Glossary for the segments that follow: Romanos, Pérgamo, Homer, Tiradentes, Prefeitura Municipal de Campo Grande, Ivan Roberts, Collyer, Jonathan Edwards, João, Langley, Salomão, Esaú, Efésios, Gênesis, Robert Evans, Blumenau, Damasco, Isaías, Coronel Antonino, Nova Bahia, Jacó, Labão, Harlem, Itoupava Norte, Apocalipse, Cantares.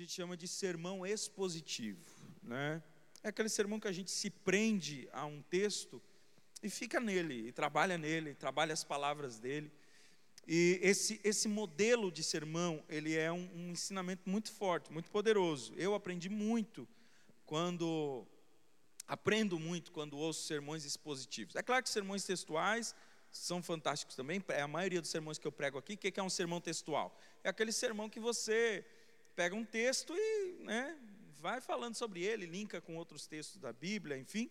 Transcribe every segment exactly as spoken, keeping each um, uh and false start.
gente chama de sermão expositivo, né? É aquele sermão que a gente se prende a um texto e fica nele, e trabalha nele, trabalha as palavras dele. E esse, esse modelo de sermão, ele é um, um ensinamento muito forte, muito poderoso. Eu aprendi muito quando... Aprendo muito quando ouço sermões expositivos. É claro que sermões textuais são fantásticos também. É a maioria dos sermões que eu prego aqui. O que é um sermão textual? É aquele sermão que você pega um texto e, né, vai falando sobre ele, linka com outros textos da Bíblia, enfim.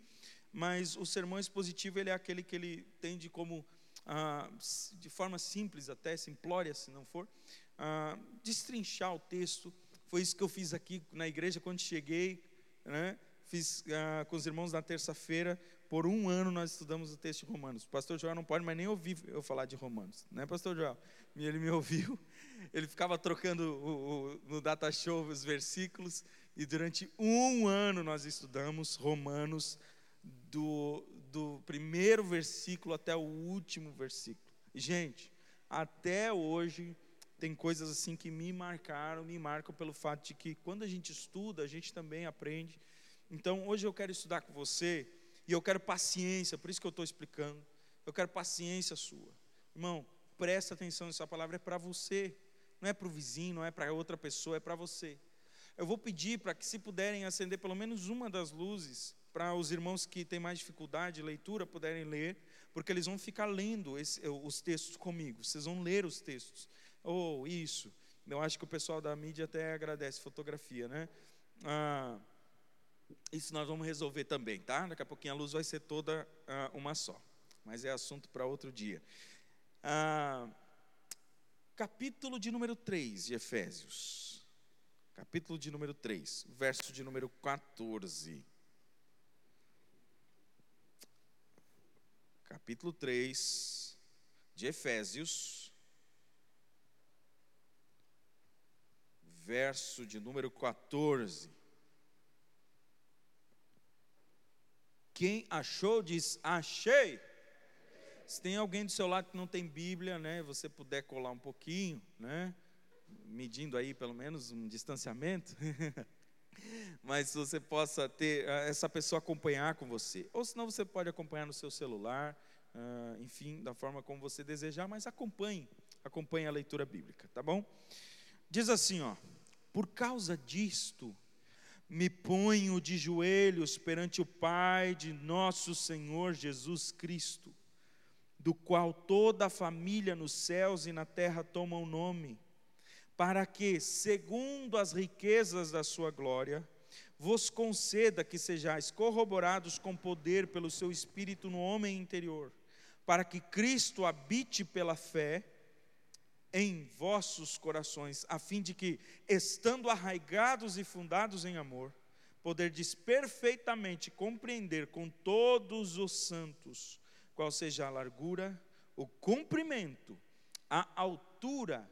Mas o sermão expositivo, ele é aquele que ele tende como, ah, de forma simples até, simplória se não for, ah, destrinchar o texto. Foi isso que eu fiz aqui na igreja quando cheguei, né? Fiz ah, com os irmãos na terça-feira. Por um ano nós estudamos o texto de Romanos. O pastor João não pode mais nem ouvir eu falar de Romanos, né, pastor João? Ele me ouviu, ele ficava trocando o, o, no data show os versículos, e durante um ano nós estudamos Romanos do, do primeiro versículo até o último versículo. E, gente, até hoje tem coisas assim que me marcaram, me marcam pelo fato de que quando a gente estuda, a gente também aprende. Então, hoje eu quero estudar com você, e eu quero paciência, por isso que eu estou explicando. Eu quero paciência sua. Irmão, presta atenção, essa palavra é para você. Não é para o vizinho, não é para outra pessoa, é para você. Eu vou pedir para que, se puderem acender pelo menos uma das luzes, para os irmãos que têm mais dificuldade de leitura puderem ler, porque eles vão ficar lendo esse, os textos comigo. Vocês vão ler os textos. Oh, isso. Eu acho que o pessoal da mídia até agradece fotografia, né? Ah... Isso nós vamos resolver também, tá? Daqui a pouquinho a luz vai ser toda uh, uma só. Mas é assunto para outro dia. Uh, capítulo de número três de Efésios. Capítulo de número três, verso de número catorze. Capítulo três de Efésios, verso de número catorze. Quem achou, diz, achei. Se tem alguém do seu lado que não tem Bíblia, né, você puder colar um pouquinho, né, medindo aí pelo menos um distanciamento, mas você possa ter essa pessoa acompanhar com você. Ou senão você pode acompanhar no seu celular, uh, enfim, da forma como você desejar, mas acompanhe, acompanhe a leitura bíblica, tá bom? Diz assim, ó, por causa disto, me ponho de joelhos perante o Pai de nosso Senhor Jesus Cristo, do qual toda a família nos céus e na terra toma o nome, para que, segundo as riquezas da sua glória, vos conceda que sejais corroborados com poder pelo seu Espírito no homem interior, para que Cristo habite pela fé em vossos corações, a fim de que, estando arraigados e fundados em amor, poderdes perfeitamente compreender com todos os santos qual seja a largura, o comprimento, a altura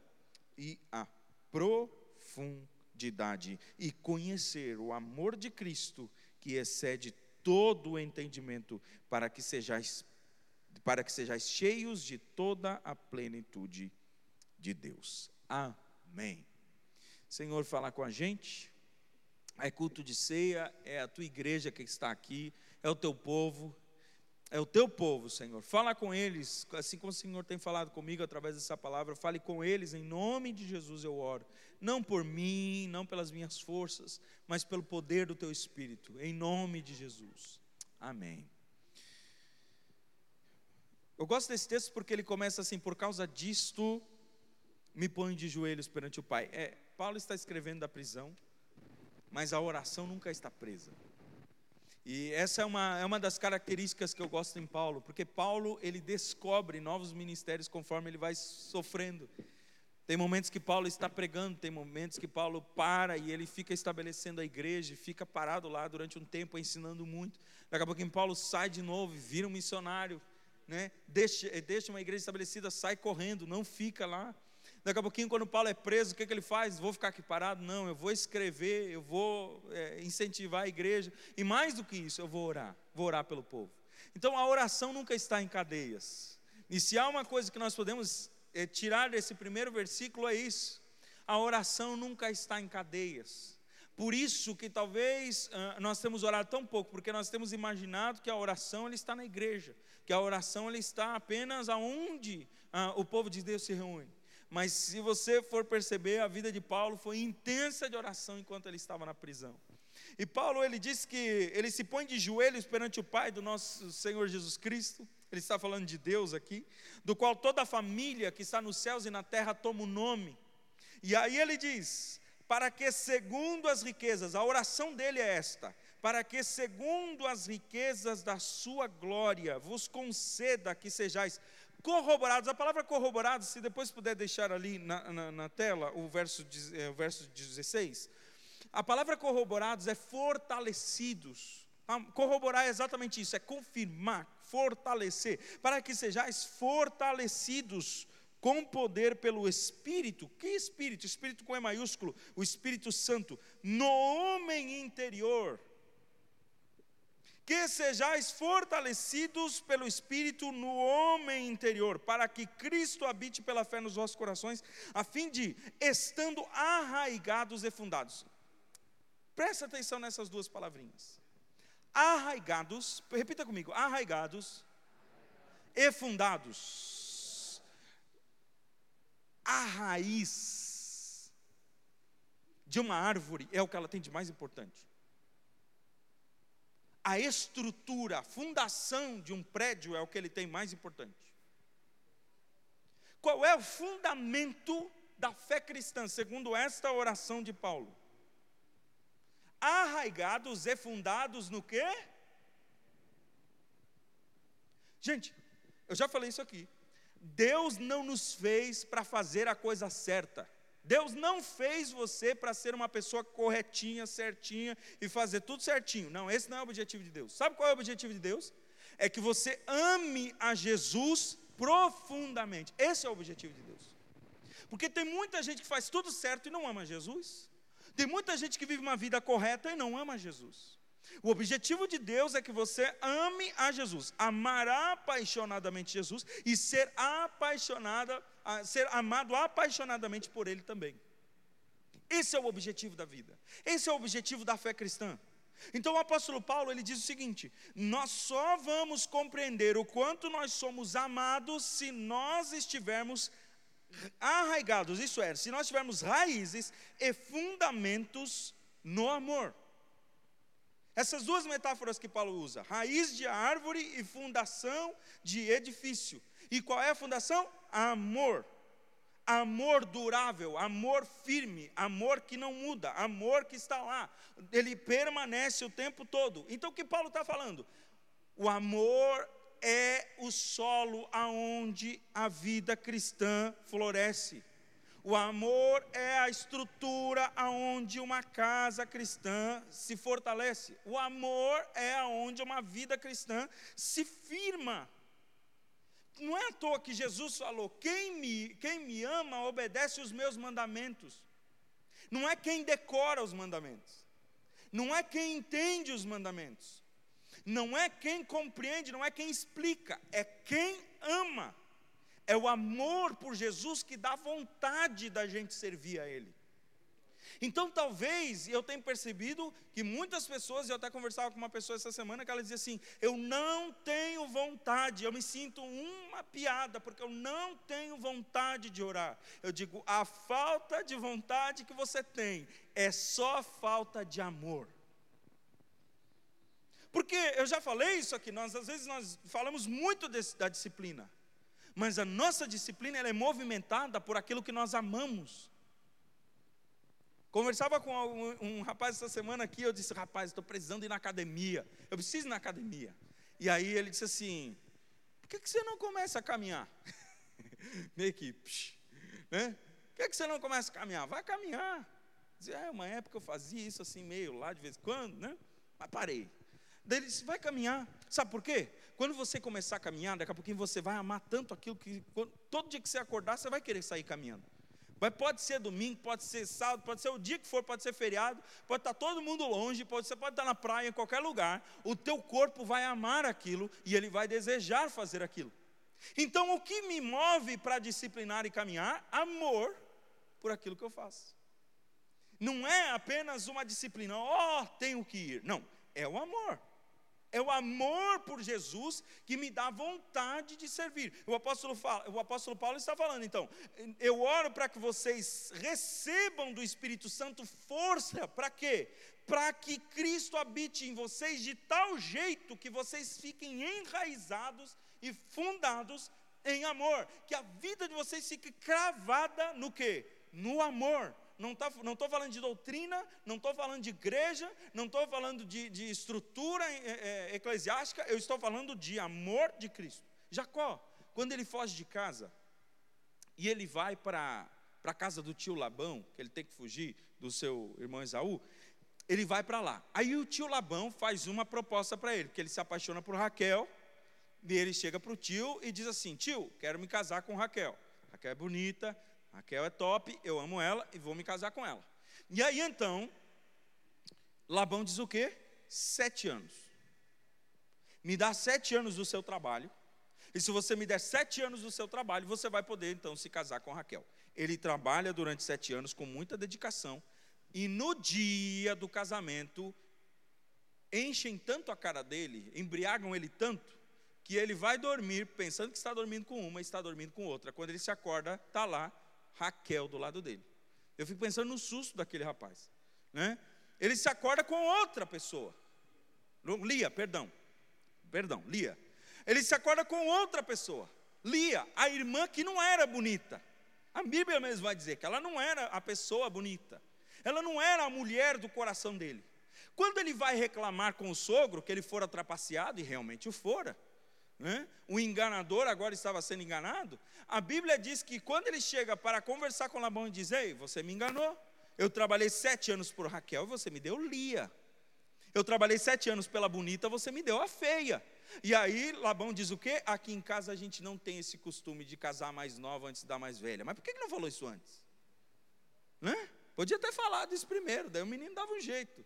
e a profundidade, e conhecer o amor de Cristo, que excede todo o entendimento, para que sejais, para que sejais cheios de toda a plenitude de Deus. Amém. Senhor, fala com a gente. É culto de ceia, é a tua igreja que está aqui, é o teu povo, é o teu povo, Senhor. Fala com eles, assim como o Senhor tem falado comigo através dessa palavra. Fale com eles, em nome de Jesus eu oro. Não por mim, não pelas minhas forças, mas pelo poder do teu Espírito, em nome de Jesus. Amém. Eu gosto desse texto porque ele começa assim: por causa disto, me ponho de joelhos perante o Pai. É, Paulo está escrevendo da prisão, mas a oração nunca está presa. E essa é uma, é uma das características que eu gosto em Paulo, porque Paulo, ele descobre novos ministérios conforme ele vai sofrendo. Tem momentos que Paulo está pregando, tem momentos que Paulo para e ele fica estabelecendo a igreja, fica parado lá durante um tempo ensinando muito. Daqui a pouquinho Paulo sai de novo e vira um missionário, né? Deixa, deixa uma igreja estabelecida, sai correndo, não fica lá. Daqui a pouquinho, quando Paulo é preso, o que, que ele faz? Vou ficar aqui parado? Não, eu vou escrever, eu vou é, incentivar a igreja. E mais do que isso, eu vou orar, vou orar pelo povo. Então, a oração nunca está em cadeias. E se há uma coisa que nós podemos é, tirar desse primeiro versículo, é isso. A oração nunca está em cadeias. Por isso que talvez nós temos orado tão pouco, porque nós temos imaginado que a oração ela está na igreja, que a oração ela está apenas aonde ah, o povo de Deus se reúne. Mas se você for perceber, a vida de Paulo foi intensa de oração enquanto ele estava na prisão. E Paulo, ele diz que ele se põe de joelhos perante o Pai do nosso Senhor Jesus Cristo. Ele está falando de Deus aqui, do qual toda a família que está nos céus e na terra toma o nome. E aí ele diz, para que segundo as riquezas, a oração dele é esta, para que segundo as riquezas da sua glória, vos conceda que sejais corroborados. A palavra corroborados, se depois puder deixar ali na, na, na tela, o verso, é, o verso dezesseis, a palavra corroborados é fortalecidos. Corroborar é exatamente isso, é confirmar, fortalecer, para que sejais fortalecidos com poder pelo Espírito. Que Espírito? Espírito com E maiúsculo, o Espírito Santo, no homem interior. Que sejais fortalecidos pelo Espírito no homem interior, para que Cristo habite pela fé nos vossos corações, a fim de, estando arraigados e fundados. Presta atenção nessas duas palavrinhas. Arraigados, repita comigo, arraigados e fundados. A raiz de uma árvore é o que ela tem de mais importante. A estrutura, a fundação de um prédio é o que ele tem mais importante. Qual é o fundamento da fé cristã, segundo esta oração de Paulo? Arraigados e fundados no quê? Gente, eu já falei isso aqui. Deus não nos fez para fazer a coisa certa. Deus não fez você para ser uma pessoa corretinha, certinha e fazer tudo certinho. Não, esse não é o objetivo de Deus. Sabe qual é o objetivo de Deus? É que você ame a Jesus profundamente. Esse é o objetivo de Deus. Porque tem muita gente que faz tudo certo e não ama Jesus. Tem muita gente que vive uma vida correta e não ama Jesus. O objetivo de Deus é que você ame a Jesus, amar apaixonadamente Jesus e ser apaixonada, ser amado apaixonadamente por Ele também. Esse é o objetivo da vida. Esse é o objetivo da fé cristã. Então o apóstolo Paulo, ele diz o seguinte: nós só vamos compreender o quanto nós somos amados se nós estivermos arraigados, isso é, se nós tivermos raízes e fundamentos no amor. Essas duas metáforas que Paulo usa, raiz de árvore e fundação de edifício. E qual é a fundação? Amor. Amor durável, amor firme, amor que não muda, amor que está lá, ele permanece o tempo todo. Então o que Paulo está falando? O amor é o solo aonde a vida cristã floresce. O amor é a estrutura aonde uma casa cristã se fortalece. O amor é aonde uma vida cristã se firma. Não é à toa que Jesus falou: quem me, quem me ama obedece os meus mandamentos. Não é quem decora os mandamentos, não é quem entende os mandamentos, não é quem compreende, não é quem explica, é quem ama. É o amor por Jesus que dá vontade da gente servir a Ele. Então talvez, eu tenho percebido que muitas pessoas, eu até conversava com uma pessoa essa semana, que ela dizia assim: eu não tenho vontade, eu me sinto uma piada, porque eu não tenho vontade de orar. Eu digo, a falta de vontade que você tem é só falta de amor. Porque eu já falei isso aqui, nós às vezes nós falamos muito de, da disciplina, mas a nossa disciplina ela é movimentada por aquilo que nós amamos. Conversava com um, um rapaz essa semana aqui, eu disse: rapaz, estou precisando ir na academia, eu preciso ir na academia. E aí ele disse assim: por que, que você não começa a caminhar? Meio que, psh, né? Por que, que você não começa a caminhar? Vai caminhar. Dizia: é, uma época eu fazia isso assim meio lá de vez em quando, né? Mas parei. Daí ele disse: vai caminhar. Sabe por quê? Quando você começar a caminhar, daqui a pouquinho você vai amar tanto aquilo que quando, todo dia que você acordar, você vai querer sair caminhando. Mas pode ser domingo, pode ser sábado, pode ser o dia que for, pode ser feriado, pode estar todo mundo longe, pode, você pode estar na praia, em qualquer lugar. O teu corpo vai amar aquilo e ele vai desejar fazer aquilo. Então o que me move para disciplinar e caminhar? Amor por aquilo que eu faço. Não é apenas uma disciplina, ó, oh, tenho que ir. Não, é o amor. É o amor por Jesus que me dá vontade de servir. O apóstolo, fala, o apóstolo Paulo está falando, então, eu oro para que vocês recebam do Espírito Santo força, para quê? Para que Cristo habite em vocês de tal jeito que vocês fiquem enraizados e fundados em amor. Que a vida de vocês fique cravada no quê? No amor. Não estou tá, não tô falando de doutrina, não estou falando de igreja, não estou falando de, de estrutura é, é, eclesiástica, eu estou falando de amor de Cristo. Jacó, quando ele foge de casa, e ele vai para a casa do tio Labão, que ele tem que fugir do seu irmão Esaú, ele vai para lá. Aí o tio Labão faz uma proposta para ele, porque ele se apaixona por Raquel, e ele chega para o tio e diz assim, tio, quero me casar com Raquel, Raquel é bonita, Raquel é top, eu amo ela e vou me casar com ela. E aí então, Labão diz o quê? Sete anos. Me dá sete anos do seu trabalho, e se você me der sete anos do seu trabalho, você vai poder então se casar com Raquel. Ele trabalha durante sete anos com muita dedicação, e no dia do casamento, enchem tanto a cara dele, embriagam ele tanto, que ele vai dormir pensando que está dormindo com uma e está dormindo com outra. Quando ele se acorda, está lá Raquel do lado dele. Eu fico pensando no susto daquele rapaz, né? Ele se acorda com outra pessoa. Lia, perdão. Perdão, Lia. Ele se acorda com outra pessoa. Lia, a irmã que não era bonita. A Bíblia mesmo vai dizer que ela não era a pessoa bonita. Ela não era a mulher do coração dele. Quando ele vai reclamar com o sogro que ele fora trapaceado, e realmente o fora, né? O enganador agora estava sendo enganado. A Bíblia diz que quando ele chega para conversar com Labão e diz, ei, você me enganou, eu trabalhei sete anos por Raquel e você me deu Lia, eu trabalhei sete anos pela bonita, você me deu a feia. E aí Labão diz o quê? Aqui em casa a gente não tem esse costume de casar mais nova antes da mais velha. Mas por que não falou isso antes? Né? Podia ter falado isso primeiro, daí o menino dava um jeito.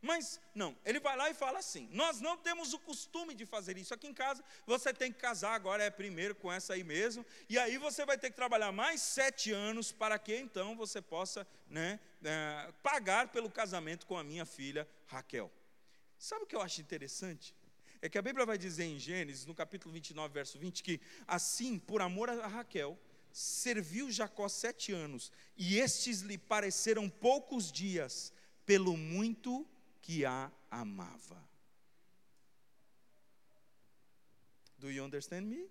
Mas, não, ele vai lá e fala assim, nós não temos o costume de fazer isso aqui em casa, você tem que casar agora, é primeiro com essa aí mesmo, e aí você vai ter que trabalhar mais sete anos para que, então, você possa, né, é, pagar pelo casamento com a minha filha Raquel. Sabe o que eu acho interessante? É que a Bíblia vai dizer em Gênesis, no capítulo vinte e nove, verso vinte, que assim, por amor a Raquel, serviu Jacó sete anos, e estes lhe pareceram poucos dias, pelo muito que a amava. Do you understand me?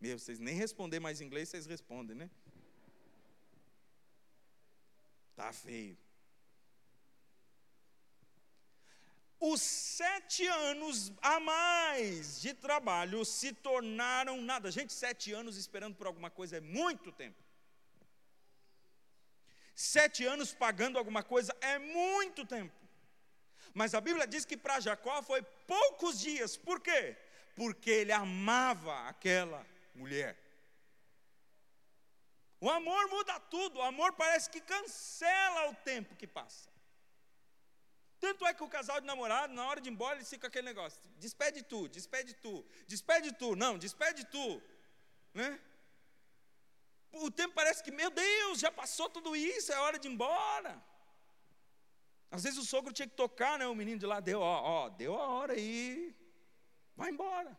Meu, vocês nem respondem mais em inglês, vocês respondem, né? Tá feio. Os sete anos a mais de trabalho se tornaram nada. Gente, sete anos esperando por alguma coisa é muito tempo. Sete anos pagando alguma coisa é muito tempo. Mas a Bíblia diz que para Jacó foi poucos dias. Por quê? Porque ele amava aquela mulher. O amor muda tudo. O amor parece que cancela o tempo que passa. Tanto é que o casal de namorado, na hora de ir embora, ele fica com aquele negócio. Despede tu, despede tu, despede tu. Não, despede tu. Né? O tempo parece que, meu Deus, já passou tudo isso, é hora de ir embora. Às vezes o sogro tinha que tocar, né? O menino de lá deu, ó, ó, deu a hora aí, vai embora.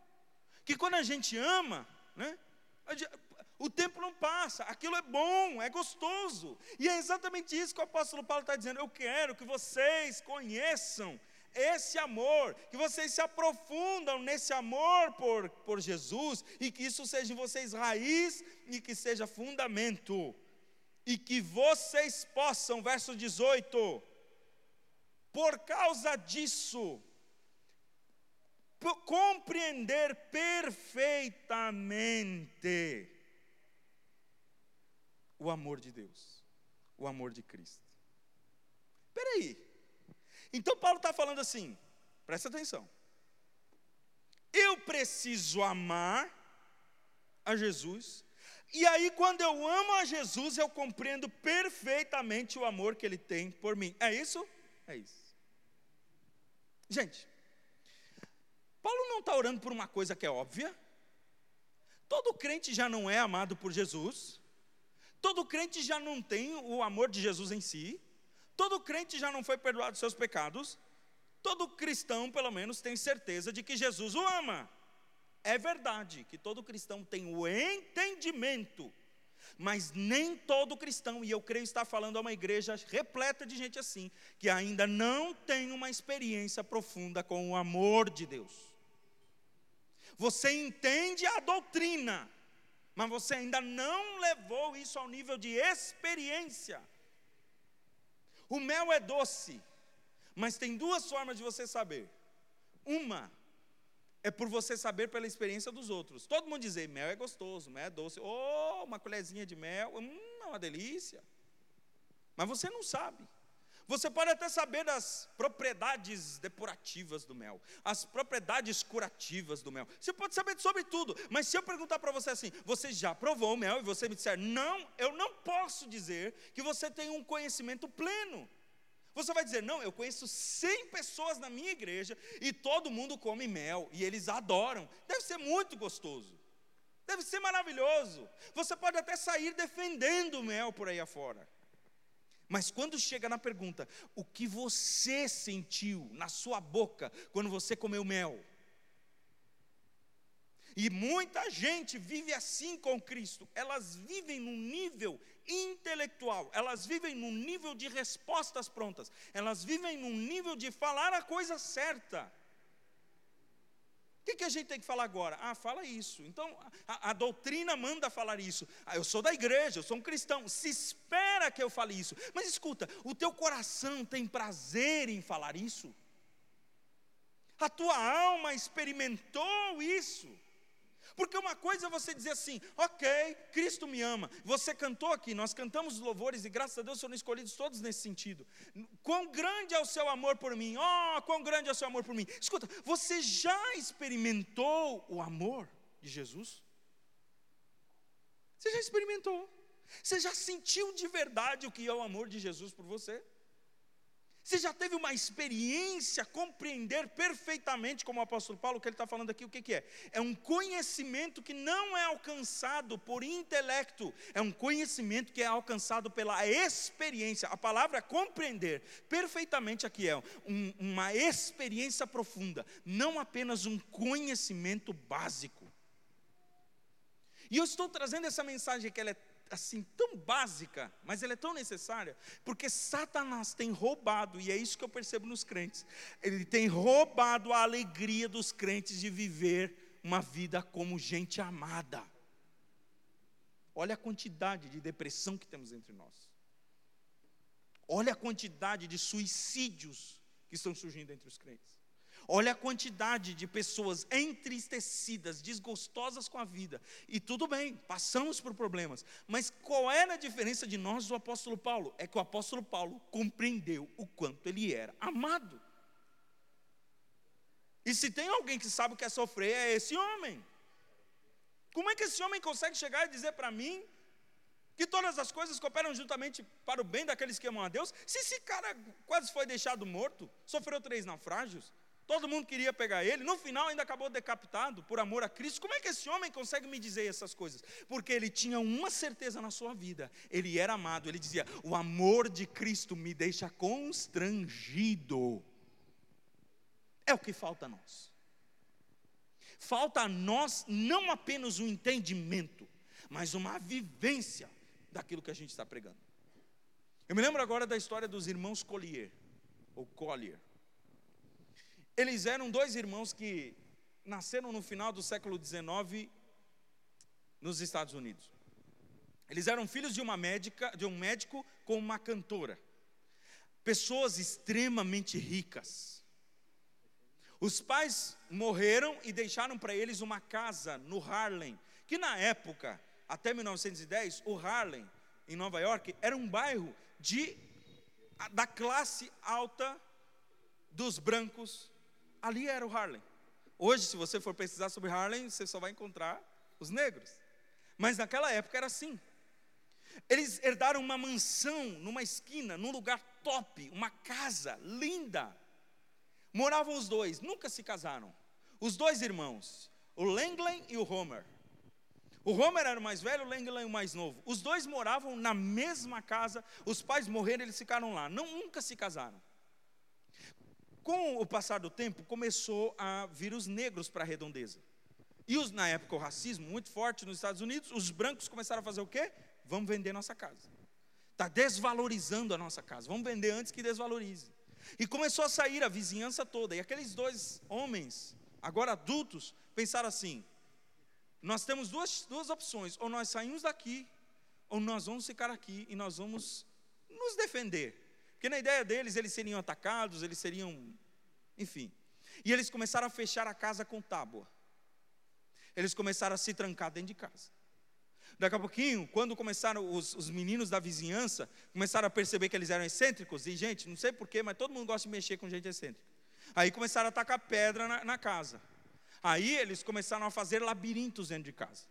Que quando a gente ama, né? O tempo não passa, aquilo é bom, é gostoso. E é exatamente isso que o apóstolo Paulo está dizendo, eu quero que vocês conheçam esse amor, que vocês se aprofundam nesse amor por, por Jesus, e que isso seja em vocês raiz, e que seja fundamento, e que vocês possam, verso dezoito, por causa disso, compreender perfeitamente o amor de Deus, o amor de Cristo. Espera aí. Então Paulo está falando assim, presta atenção, eu preciso amar a Jesus, e aí quando eu amo a Jesus, eu compreendo perfeitamente o amor que Ele tem por mim. É isso? É isso. Gente, Paulo não está orando por uma coisa que é óbvia, todo crente já não é amado por Jesus, Todo crente já não tem o amor de Jesus em si. Todo crente já não foi perdoado dos seus pecados. Todo cristão, pelo menos, tem certeza de que Jesus o ama. É verdade que todo cristão tem o entendimento, mas nem todo cristão, e eu creio estar falando a uma igreja repleta de gente assim, que ainda não tem uma experiência profunda com o amor de Deus. Você entende a doutrina, mas você ainda não levou isso ao nível de experiência. O mel é doce, mas tem duas formas de você saber. Uma é por você saber pela experiência dos outros. Todo mundo dizer, mel é gostoso, mel é doce. Oh, uma colherzinha de mel, hum, é uma delícia. Mas você não sabe. Você pode até saber das propriedades depurativas do mel, as propriedades curativas do mel. Você pode saber sobre tudo. Mas se eu perguntar para você assim, você já provou o mel? E você me disser, não, eu não posso dizer que você tem um conhecimento pleno. Você vai dizer, não, eu conheço cem pessoas na minha igreja e todo mundo come mel e eles adoram. Deve ser muito gostoso, deve ser maravilhoso. Você pode até sair defendendo o mel por aí afora. Mas quando chega na pergunta, o que você sentiu na sua boca quando você comeu mel? E muita gente vive assim com Cristo. Elas vivem num nível intelectual, elas vivem num nível de respostas prontas, elas vivem num nível de falar a coisa certa. O que, que a gente tem que falar agora? Ah, fala isso. Então, a, a doutrina manda falar isso. Ah, eu sou da igreja, eu sou um cristão, se espera que eu fale isso. Mas escuta, o teu coração tem prazer em falar isso? A tua alma experimentou isso? Porque uma coisa é você dizer assim, ok, Cristo me ama. Você cantou aqui, nós cantamos louvores e graças a Deus foram escolhidos todos nesse sentido. Quão grande é o seu amor por mim? Oh, quão grande é o seu amor por mim. Escuta, você já experimentou o amor de Jesus? Você já experimentou? Você já sentiu de verdade o que é o amor de Jesus por você? Você já teve uma experiência, compreender perfeitamente, como o apóstolo Paulo, o que ele está falando aqui, o que, que é? É um conhecimento que não é alcançado por intelecto, é um conhecimento que é alcançado pela experiência. A palavra compreender perfeitamente aqui é um, uma experiência profunda, não apenas um conhecimento básico. E eu estou trazendo essa mensagem que ela é assim tão básica, mas ela é tão necessária, porque Satanás tem roubado, e é isso que eu percebo nos crentes, ele tem roubado a alegria dos crentes de viver uma vida como gente amada. Olha a quantidade de depressão que temos entre nós, olha a quantidade de suicídios que estão surgindo entre os crentes, olha a quantidade de pessoas entristecidas, desgostosas com a vida. E tudo bem, passamos por problemas. Mas qual era a diferença de nós do apóstolo Paulo? É que o apóstolo Paulo compreendeu o quanto ele era amado. E se tem alguém que sabe o que é sofrer, é esse homem. Como é que esse homem consegue chegar e dizer para mim que todas as coisas cooperam juntamente para o bem daqueles que amam a Deus? Se esse cara quase foi deixado morto, sofreu três naufrágios, todo mundo queria pegar ele, no final ainda acabou decapitado por amor a Cristo. Como é que esse homem consegue me dizer essas coisas? Porque ele tinha uma certeza na sua vida, ele era amado, ele dizia, o amor de Cristo me deixa constrangido. É o que falta a nós. Falta a nós não apenas um entendimento, mas uma vivência daquilo que a gente está pregando. Eu me lembro agora da história dos irmãos Collyer, ou Collyer. Eles eram dois irmãos que nasceram no final do século dezenove nos Estados Unidos. Eles eram filhos de uma médica, de um médico com uma cantora. Pessoas extremamente ricas. Os pais morreram e deixaram para eles uma casa no Harlem, que na época, até mil novecentos e dez, o Harlem, em Nova York, era um bairro de, da classe alta dos brancos. Ali era o Harlem. Hoje, se você for pesquisar sobre Harlem, você só vai encontrar os negros. Mas naquela época era assim. Eles herdaram uma mansão numa esquina, num lugar top, uma casa linda. Moravam os dois, nunca se casaram. Os dois irmãos, o Langley e o Homer. O Homer era o mais velho, o Langley o mais novo. Os dois moravam na mesma casa. Os pais morreram, eles ficaram lá. Não, nunca se casaram. Com o passar do tempo, começou a vir os negros para a redondeza. E os, na época o racismo muito forte nos Estados Unidos, os brancos começaram a fazer o quê? Vamos vender nossa casa. Está desvalorizando a nossa casa. Vamos vender antes que desvalorize. E começou a sair a vizinhança toda. E aqueles dois homens, agora adultos, pensaram assim: nós temos duas, duas opções. Ou nós saímos daqui, ou nós vamos ficar aqui e nós vamos nos defender. Porque na ideia deles, eles seriam atacados, eles seriam... Enfim. E eles começaram a fechar a casa com tábua. Eles começaram a se trancar dentro de casa. Daqui a pouquinho, quando começaram os, os meninos da vizinhança, começaram a perceber que eles eram excêntricos. E, gente, não sei porquê, mas todo mundo gosta de mexer com gente excêntrica. Aí começaram a tacar pedra na, na casa. Aí eles começaram a fazer labirintos dentro de casa.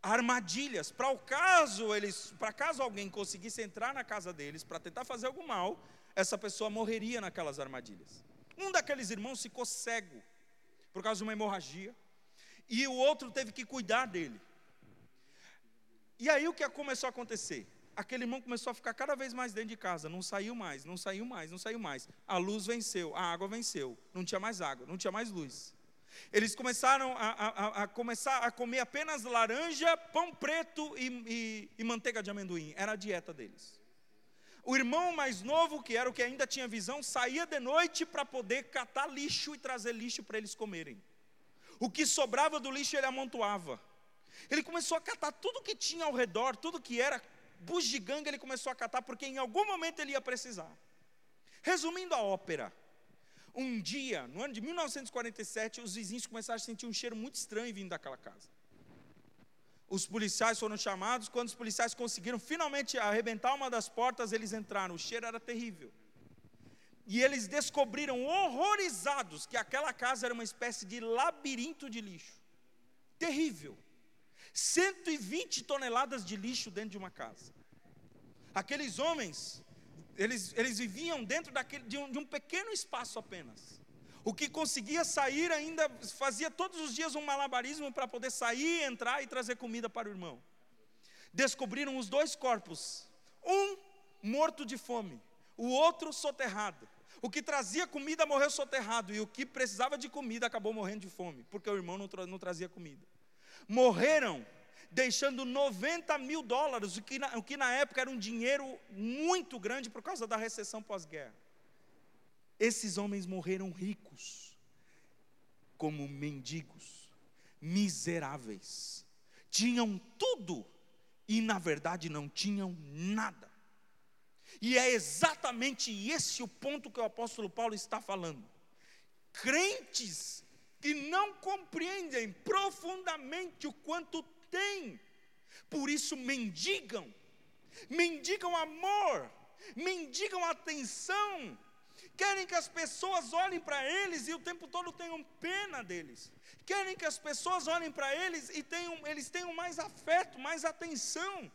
Armadilhas, para o caso eles, para caso alguém conseguisse entrar na casa deles para tentar fazer algum mal, essa pessoa morreria naquelas armadilhas. Um daqueles irmãos ficou cego por causa de uma hemorragia e o outro teve que cuidar dele. E aí o que começou a acontecer? Aquele irmão começou a ficar cada vez mais dentro de casa, não saiu mais, não saiu mais, não saiu mais. A luz venceu, a água venceu, não tinha mais água, não tinha mais luz. Eles começaram a, a, a, começar a comer apenas laranja, pão preto e, e, e manteiga de amendoim. Era a dieta deles. O irmão mais novo, que era o que ainda tinha visão, saía de noite para poder catar lixo e trazer lixo para eles comerem. O que sobrava do lixo ele amontoava. Ele começou a catar tudo que tinha ao redor, tudo que era bugiganga ele começou a catar, porque em algum momento ele ia precisar. Resumindo a ópera, um dia, no ano de mil novecentos e quarenta e sete, os vizinhos começaram a sentir um cheiro muito estranho vindo daquela casa. Os policiais foram chamados. Quando os policiais conseguiram finalmente arrebentar uma das portas, eles entraram. O cheiro era terrível. E eles descobriram, horrorizados, que aquela casa era uma espécie de labirinto de lixo. Terrível. cento e vinte toneladas de lixo dentro de uma casa. Aqueles homens... Eles, eles viviam dentro daquele, de, um, de um pequeno espaço apenas. O que conseguia sair ainda fazia todos os dias um malabarismo para poder sair, entrar e trazer comida para o irmão. Descobriram os dois corpos. Um morto de fome, o outro soterrado. O que trazia comida morreu soterrado e o que precisava de comida acabou morrendo de fome, porque o irmão não, tra- não trazia comida. Morreram deixando noventa mil dólares, o que, na, o que na época era um dinheiro muito grande por causa da recessão pós-guerra. Esses homens morreram ricos, como mendigos, miseráveis. Tinham tudo e, na verdade, não tinham nada. E é exatamente esse o ponto que o apóstolo Paulo está falando. Crentes que não compreendem profundamente o quanto tem, por isso mendigam, mendigam amor, mendigam atenção, querem que as pessoas olhem para eles e o tempo todo tenham pena deles, querem que as pessoas olhem para eles e tenham, eles tenham mais afeto, mais atenção,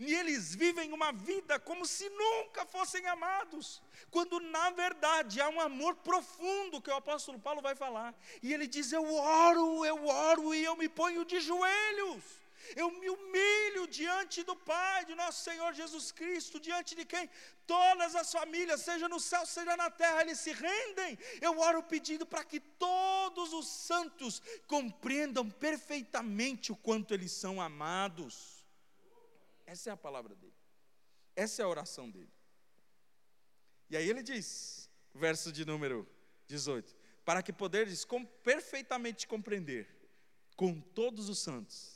e eles vivem uma vida como se nunca fossem amados, quando na verdade há um amor profundo que o apóstolo Paulo vai falar, e ele diz: eu oro, eu oro e eu me ponho de joelhos, eu me humilho diante do Pai, de nosso Senhor Jesus Cristo, diante de quem todas as famílias, seja no céu, seja na terra, eles se rendem. Eu oro pedindo para que todos os santos compreendam perfeitamente o quanto eles são amados. Essa é a palavra dele. Essa é a oração dele. E aí ele diz, verso de número dezoito: para que poderes com, perfeitamente compreender com todos os santos.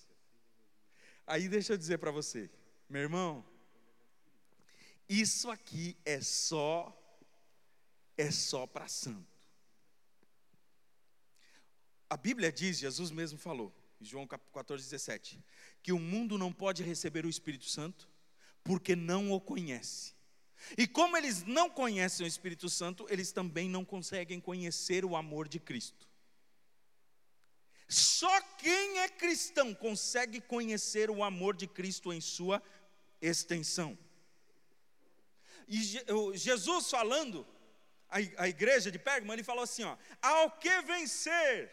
Aí deixa eu dizer para você, meu irmão, isso aqui é só, é só para santo. A Bíblia diz, Jesus mesmo falou, João quatorze, dezessete, que o mundo não pode receber o Espírito Santo porque não o conhece. E como eles não conhecem o Espírito Santo, eles também não conseguem conhecer o amor de Cristo. Só quem é cristão consegue conhecer o amor de Cristo em sua extensão. E Jesus falando à igreja de Pérgamo, ele falou assim, ó: ao que vencer,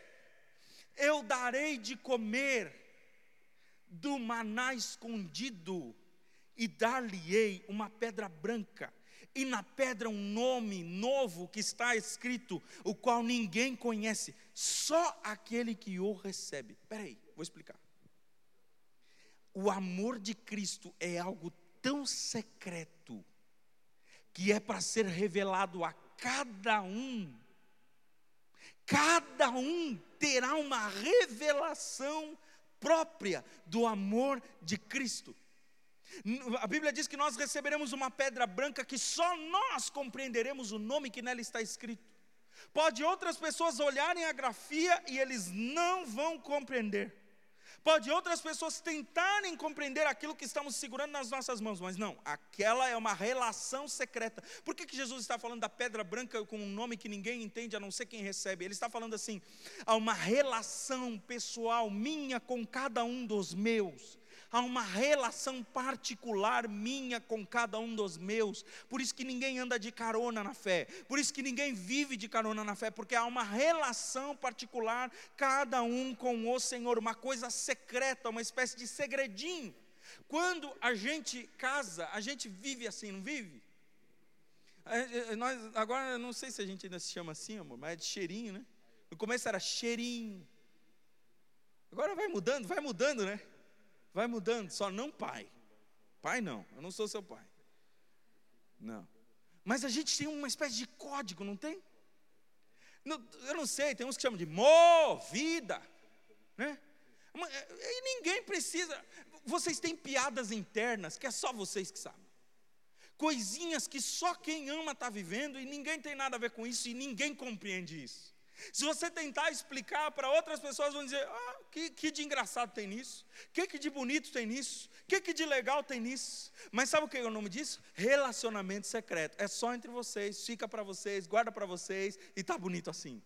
eu darei de comer do maná escondido, e dar-lhe-ei uma pedra branca, e na pedra um nome novo que está escrito, o qual ninguém conhece, só aquele que o recebe. Espera aí, vou explicar. O amor de Cristo é algo tão secreto, que é para ser revelado a cada um. Cada um terá uma revelação própria do amor de Cristo. A Bíblia diz que nós receberemos uma pedra branca que só nós compreenderemos o nome que nela está escrito. Pode outras pessoas olharem a grafia e eles não vão compreender. Pode outras pessoas tentarem compreender aquilo que estamos segurando nas nossas mãos, mas não, aquela é uma relação secreta. Por que que Jesus está falando da pedra branca com um nome que ninguém entende, a não ser quem recebe? Ele está falando assim, há uma relação pessoal minha com cada um dos meus. Há uma relação particular minha com cada um dos meus. Por isso que ninguém anda de carona na fé. Por isso que ninguém vive de carona na fé. Porque há uma relação particular, cada um com o Senhor. Uma coisa secreta, uma espécie de segredinho. Quando a gente casa, a gente vive assim, não vive? Nós, agora, não sei se a gente ainda se chama assim, amor, mas é de cheirinho, né? No começo era cheirinho. Agora vai mudando, vai mudando, né? Vai mudando, só não pai. Pai não, eu não sou seu pai. Não. Mas a gente tem uma espécie de código, não tem? Não, eu não sei, tem uns que chamam de movida. Né? E ninguém precisa. Vocês têm piadas internas que é só vocês que sabem. Coisinhas que só quem ama está vivendo e ninguém tem nada a ver com isso e ninguém compreende isso. Se você tentar explicar para outras pessoas, vão dizer, ah, que, que de engraçado tem nisso? Que que de bonito tem nisso? Que que de legal tem nisso? Mas sabe o que é o nome disso? Relacionamento secreto. É só entre vocês, fica para vocês, guarda para vocês e está bonito assim.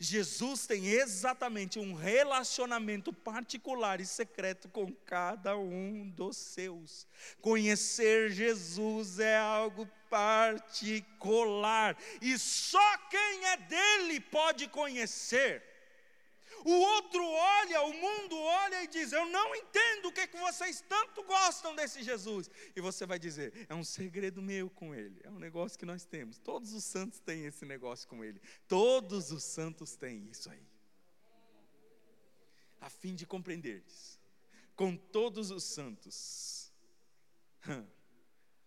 Jesus tem exatamente um relacionamento particular e secreto com cada um dos seus. Conhecer Jesus é algo particular e só quem é dele pode conhecer. O outro olha, o mundo olha e diz, eu não entendo o que é que vocês tanto gostam desse Jesus. E você vai dizer, é um segredo meu com ele, é um negócio que nós temos. Todos os santos têm esse negócio com ele, todos os santos têm isso aí. A fim de compreenderdes, com todos os santos.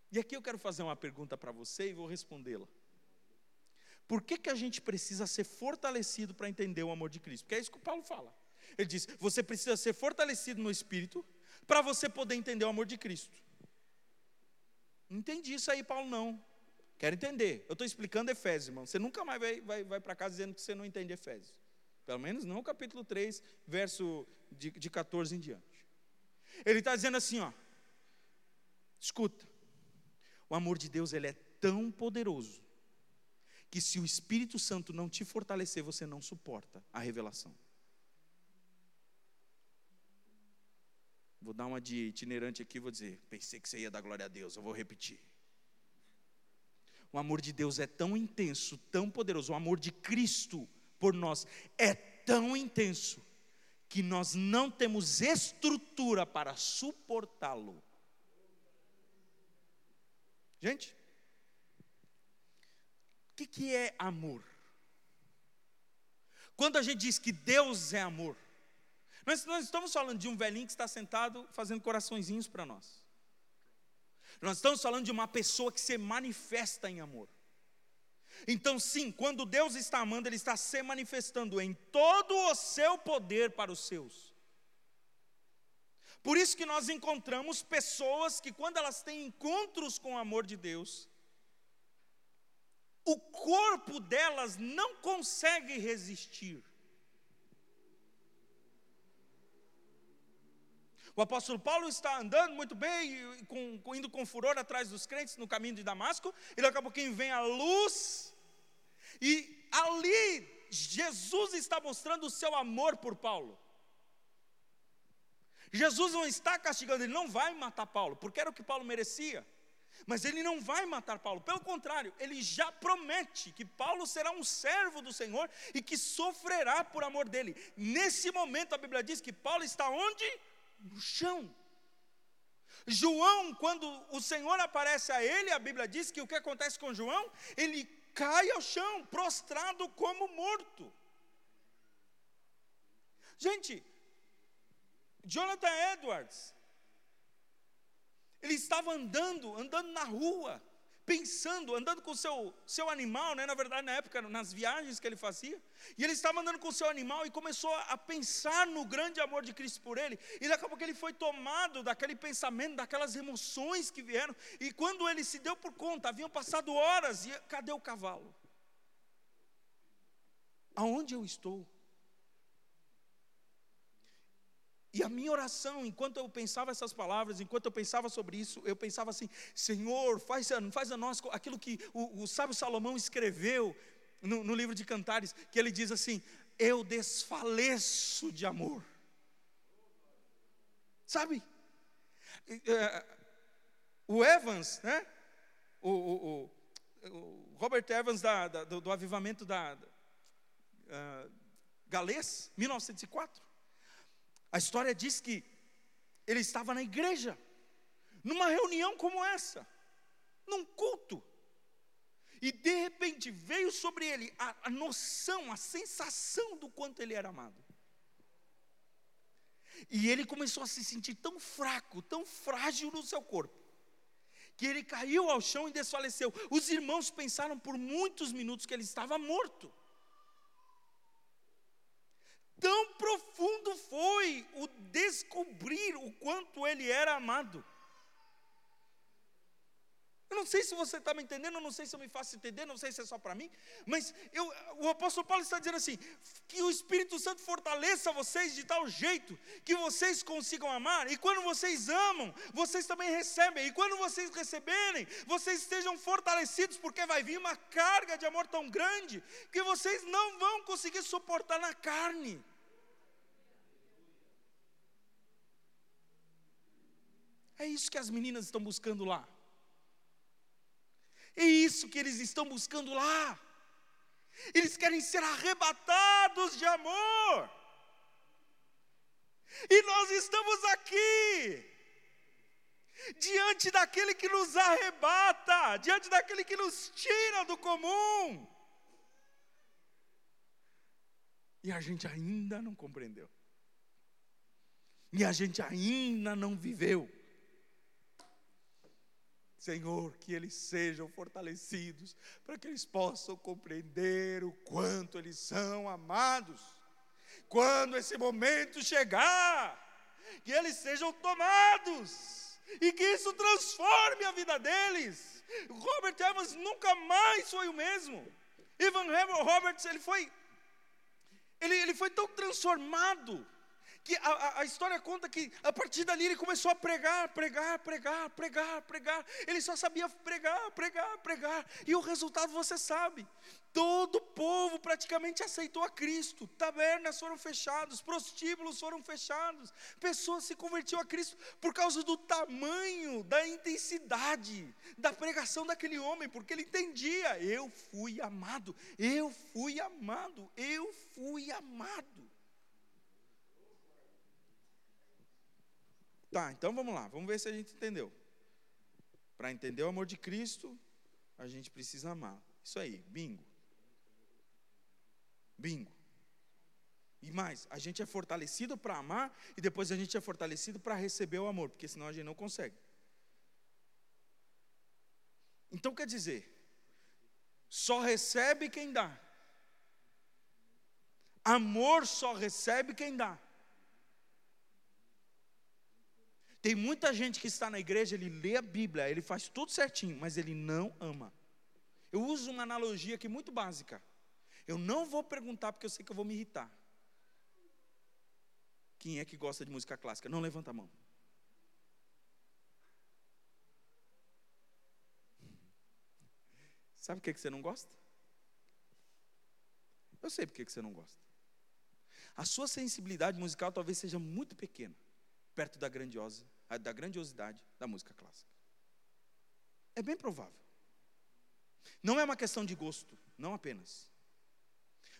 E aqui eu quero fazer uma pergunta para você e vou respondê-la. Por que que a gente precisa ser fortalecido para entender o amor de Cristo? Porque é isso que o Paulo fala. Ele diz, você precisa ser fortalecido no Espírito para você poder entender o amor de Cristo. Não entendi isso aí, Paulo, não. Quero entender. Eu estou explicando Efésios, irmão. Você nunca mais vai, vai, vai para casa dizendo que você não entende Efésios. Pelo menos não o capítulo três, verso de, de catorze em diante. Ele está dizendo assim, ó. Escuta. O amor de Deus, ele é tão poderoso que se o Espírito Santo não te fortalecer, você não suporta a revelação. Vou dar uma de itinerante aqui, vou dizer, pensei que você ia dar glória a Deus, eu vou repetir. O amor de Deus é tão intenso, tão poderoso, o amor de Cristo por nós é tão intenso, que nós não temos estrutura para suportá-lo. Gente, o que, que é amor? Quando a gente diz que Deus é amor, nós não estamos falando de um velhinho que está sentado fazendo coraçõezinhos para nós. Nós estamos falando de uma pessoa que se manifesta em amor. Então sim, quando Deus está amando, Ele está se manifestando em todo o seu poder para os seus. Por isso que nós encontramos pessoas que quando elas têm encontros com o amor de Deus, o corpo delas não consegue resistir. O apóstolo Paulo está andando muito bem, com, indo com furor atrás dos crentes no caminho de Damasco, e daqui a pouquinho vem a luz, e ali Jesus está mostrando o seu amor por Paulo. Jesus não está castigando, ele não vai matar Paulo, porque era o que Paulo merecia. Mas ele não vai matar Paulo, pelo contrário, ele já promete que Paulo será um servo do Senhor e que sofrerá por amor dele. Nesse momento a Bíblia diz que Paulo está onde? no chão. João, quando o Senhor aparece a ele, a Bíblia diz que o que acontece com João? Ele cai ao chão, prostrado como morto. Gente, Jonathan Edwards, ele estava andando, andando na rua, pensando, andando com o seu, seu animal, né? Na verdade, na época, nas viagens que ele fazia, e ele estava andando com o seu animal e começou a pensar no grande amor de Cristo por ele, e daqui a pouco ele foi tomado daquele pensamento, daquelas emoções que vieram, e quando ele se deu por conta, haviam passado horas, e cadê o cavalo? Aonde eu estou? E a minha oração, enquanto eu pensava essas palavras, enquanto eu pensava sobre isso, eu pensava assim: Senhor, faz a, faz a nós aquilo que o, o sábio Salomão escreveu no, no livro de Cantares, que ele diz assim: eu desfaleço de amor. Sabe? É, o Evans, né? O, o, o, o Robert Evans da, da, do, do avivamento da, da, uh, galês, mil novecentos e quatro. A história diz que ele estava na igreja, numa reunião como essa, num culto, e de repente veio sobre ele a, a noção, a sensação do quanto ele era amado. E ele começou a se sentir tão fraco, tão frágil no seu corpo, que ele caiu ao chão e desfaleceu. Os irmãos pensaram por muitos minutos que ele estava morto. Tão profundo foi o descobrir o quanto ele era amado. Eu não sei se você está me entendendo, eu não sei se eu me faço entender, não sei se é só para mim, mas eu, o apóstolo Paulo está dizendo assim: que o Espírito Santo fortaleça vocês de tal jeito que vocês consigam amar, e quando vocês amam, vocês também recebem, e quando vocês receberem, vocês estejam fortalecidos, porque vai vir uma carga de amor tão grande que vocês não vão conseguir suportar na carne. É isso que as meninas estão buscando lá. É isso que eles estão buscando lá. Eles querem ser arrebatados de amor. E nós estamos aqui, diante daquele que nos arrebata, diante daquele que nos tira do comum. E a gente ainda não compreendeu. E a gente ainda não viveu. Senhor, que eles sejam fortalecidos, para que eles possam compreender o quanto eles são amados. Quando esse momento chegar, que eles sejam tomados, e que isso transforme a vida deles. Robert Evans nunca mais foi o mesmo. Ivan Roberts, ele foi, ele, ele foi tão transformado, que a, a, a história conta que a partir dali ele começou a pregar, pregar, pregar, pregar, pregar. Ele só sabia pregar, pregar, pregar. E o resultado você sabe. Todo o povo praticamente aceitou a Cristo. Tabernas foram fechadas, prostíbulos foram fechados. Pessoas se convertiam a Cristo por causa do tamanho, da intensidade, da pregação daquele homem, porque ele entendia: eu fui amado, eu fui amado, eu fui amado. Tá, então vamos lá, vamos ver se a gente entendeu. Para entender o amor de Cristo, a gente precisa amar. Isso aí, bingo. Bingo. E mais, a gente é fortalecido para amar, e depois a gente é fortalecido para receber o amor, porque senão a gente não consegue. Então quer dizer, só recebe quem dá. Amor só recebe quem dá. Tem muita gente que está na igreja, ele lê a Bíblia, ele faz tudo certinho, mas ele não ama. Eu uso uma analogia aqui muito básica. Eu não vou perguntar porque eu sei que eu vou me irritar. Quem é que gosta de música clássica? Não levanta a mão. Sabe o que você não gosta? Eu sei porque você não gosta. A sua sensibilidade musical talvez seja muito pequena, perto da grandiosa, da grandiosidade da música clássica. É bem provável. Não é uma questão de gosto, não apenas.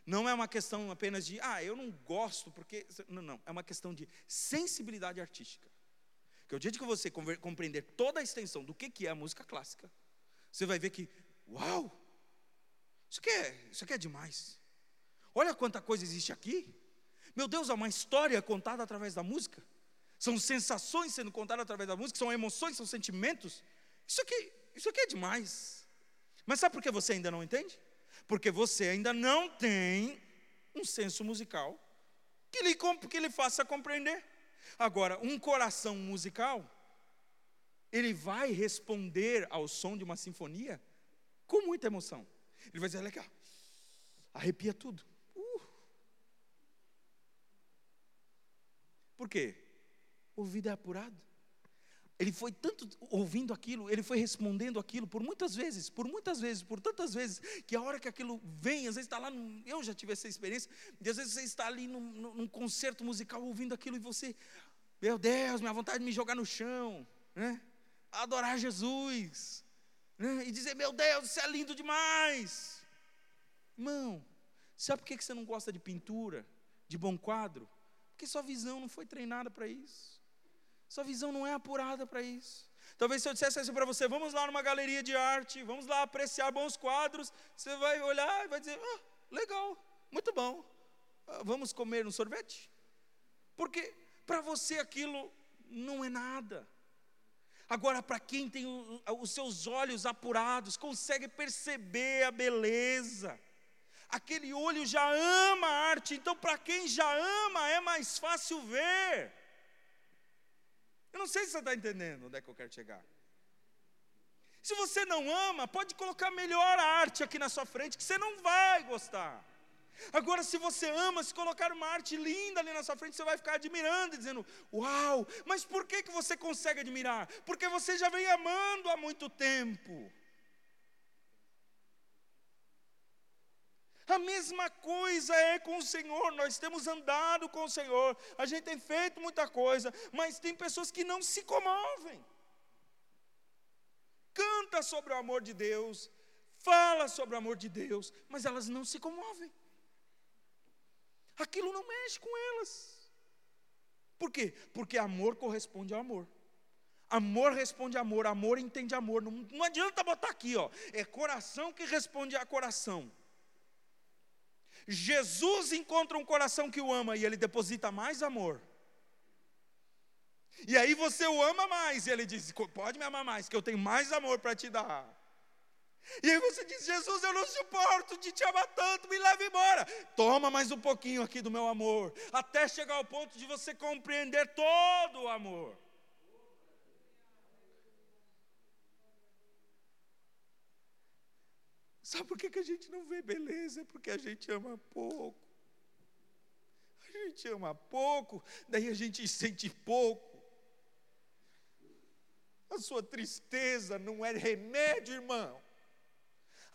Não é uma questão apenas de, ah, eu não gosto porque... Não, não, é uma questão de sensibilidade artística. Porque o dia que você compreender toda a extensão do que é a música clássica, você vai ver que, uau, isso aqui é, isso aqui é demais. Olha quanta coisa existe aqui. Meu Deus, há uma história contada através da música. São sensações sendo contadas através da música, são emoções, são sentimentos. Isso aqui, isso aqui é demais. Mas sabe por que você ainda não entende? Porque você ainda não tem um senso musical que lhe, que lhe faça compreender. Agora, um coração musical, ele vai responder ao som de uma sinfonia com muita emoção. Ele vai dizer, legal, arrepia tudo. Uh. Por quê? O ouvido é apurado. Ele foi tanto ouvindo aquilo, ele foi respondendo aquilo por muitas vezes, por muitas vezes, por tantas vezes, que a hora que aquilo vem, às vezes está lá, no, eu já tive essa experiência, e às vezes você está ali num, num concerto musical ouvindo aquilo e você, meu Deus, minha vontade de me jogar no chão, né? Adorar Jesus, né? E dizer, meu Deus, isso é lindo demais. Irmão, sabe por que você não gosta de pintura, de bom quadro? Porque sua visão não foi treinada para isso. Sua visão não é apurada para isso. Talvez se eu dissesse assim para você, vamos lá numa galeria de arte, vamos lá apreciar bons quadros, você vai olhar e vai dizer, ah, legal, muito bom, vamos comer um sorvete? Porque para você aquilo não é nada. Agora, para quem tem os seus olhos apurados, consegue perceber a beleza. Aquele olho já ama a arte, então para quem já ama é mais fácil ver. Eu não sei se você está entendendo onde é que eu quero chegar. Se você não ama, pode colocar melhor a arte aqui na sua frente, que você não vai gostar. Agora, se você ama, se colocar uma arte linda ali na sua frente, você vai ficar admirando, dizendo, uau, mas por que que você consegue admirar? Porque você já vem amando há muito tempo. A mesma coisa é com o Senhor, nós temos andado com o Senhor, a gente tem feito muita coisa, mas tem pessoas que não se comovem. Canta sobre o amor de Deus, fala sobre o amor de Deus, mas elas não se comovem. Aquilo não mexe com elas. Por quê? Porque amor corresponde a amor. Amor responde amor, amor entende amor. Não, não adianta botar aqui, ó, é coração que responde a coração. Jesus encontra um coração que o ama e ele deposita mais amor. E aí você o ama mais e ele diz, pode me amar mais, que eu tenho mais amor para te dar. E aí você diz, Jesus, eu não suporto de te amar tanto, me leva embora. Toma mais um pouquinho aqui do meu amor, até chegar ao ponto de você compreender todo o amor. Sabe por que que a gente não vê beleza? É porque a gente ama pouco. A gente ama pouco, daí a gente sente pouco. A sua tristeza não é remédio, irmão.